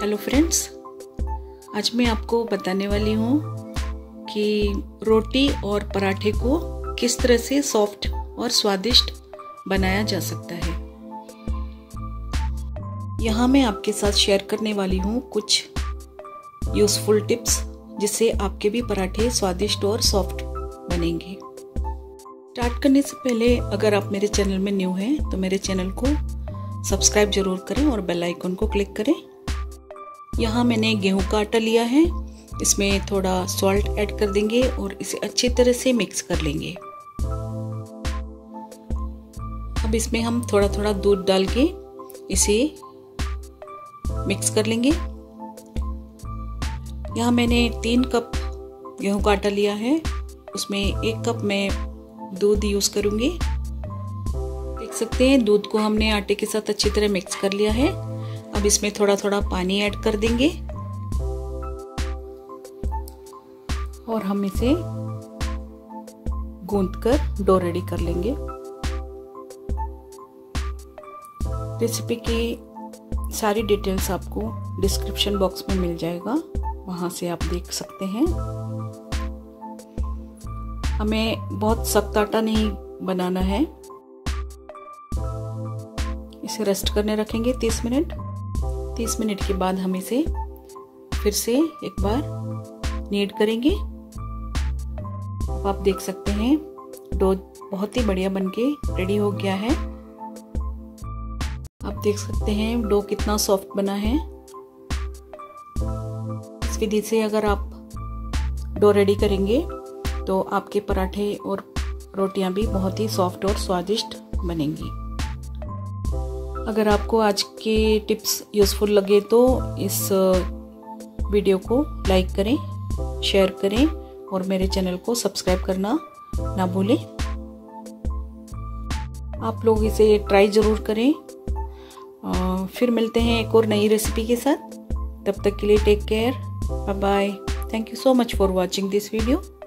Hello friends, आज मैं आपको बताने वाली हूँ कि रोटी और पराठे को किस तरह से सॉफ्ट और स्वादिष्ट बनाया जा सकता है। यहाँ मैं आपके साथ शेयर करने वाली हूँ कुछ यूज़फुल टिप्स जिससे आपके भी पराठे स्वादिष्ट और सॉफ्ट बनेंगे। स्टार्ट करने से पहले अगर आप मेरे चैनल में न्यू हैं तो मेरे चैनल को सब्सक्राइब जरूर करें और बेल आइकन को क्लिक करें। यहाँ मैंने गेहूं का आटा लिया है, इसमें थोड़ा सॉल्ट ऐड कर देंगे और इसे अच्छी तरह से मिक्स कर लेंगे। अब इसमें हम थोड़ा थोड़ा दूध डाल के इसे मिक्स कर लेंगे। यहाँ मैंने 3 कप गेहूं का आटा लिया है, उसमें 1 कप मैं दूध यूज़ करूँगी। देख सकते हैं दूध को हमने आटे के साथ अच्छी तरह मिक्स कर लिया है। अब इसमें थोड़ा थोड़ा पानी ऐड कर देंगे और हम इसे गूंथकर डो रेडी कर लेंगे। रेसिपी की सारी डिटेल्स आपको डिस्क्रिप्शन बॉक्स में मिल जाएगा, वहां से आप देख सकते हैं। हमें बहुत सख्त आटा नहीं बनाना है, इसे रेस्ट करने रखेंगे 30 मिनट। 30 मिनट के बाद हम इसे फिर से एक बार नीड करेंगे। अब आप देख सकते हैं डो बहुत ही बढ़िया बनके रेडी हो गया है। आप देख सकते हैं डो कितना सॉफ्ट बना है। इस विधि से अगर आप डो रेडी करेंगे तो आपके पराठे और रोटियां भी बहुत ही सॉफ्ट और स्वादिष्ट बनेंगी। अगर आपको आज के टिप्स यूज़फुल लगे तो इस वीडियो को लाइक करें, शेयर करें और मेरे चैनल को सब्सक्राइब करना ना भूलें। आप लोग इसे ट्राई ज़रूर करें। फिर मिलते हैं एक और नई रेसिपी के साथ। तब तक के लिए take care, bye bye. Thank you so much for watching this video.